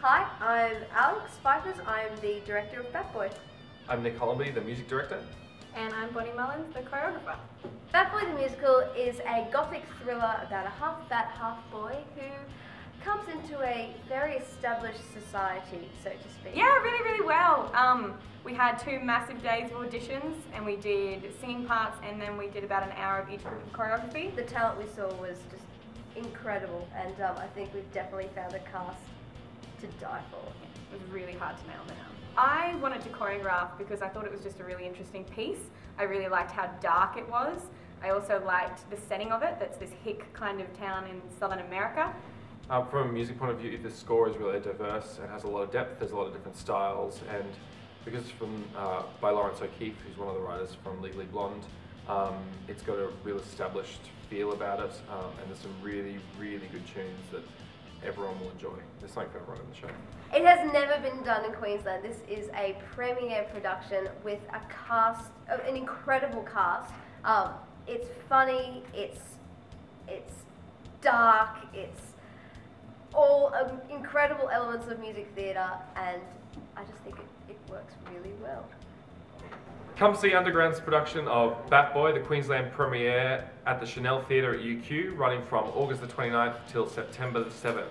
Hi, I'm Alex Feifers. I'm the director of Bat Boy. I'm Nick Hollamby, the music director. And I'm Bonnie Mullins, the choreographer. Bat Boy the Musical is a gothic thriller about a half bat, half boy who comes into a very established society, so to speak. Yeah, really, really well. We had 2 massive days of auditions and we did singing parts and then we did about an hour of each group of choreography. The talent we saw was just incredible and I think we've definitely found a cast to die for. Yeah, it was really hard to nail down. I wanted to choreograph because I thought it was just a really interesting piece. I really liked how dark it was. I also liked the setting of it, that's this hick kind of town in Southern America. From a music point of view, the score is really diverse and has a lot of depth, there's a lot of different styles, and because it's by Laurence O'Keefe, who's one of the writers from Legally Blonde, it's got a real established feel about it, and there's some really, really good tunes that everyone will enjoy. There's something for everyone in the show. It has never been done in Queensland. This is a premiere production with a cast, an incredible cast. It's funny, it's dark, it's all incredible elements of music theatre, and I just think it works really well. Come see Underground's production of Bat Boy, the Queensland premiere, at the Schonell Theatre at UQ, running from August the 29th till September the 7th.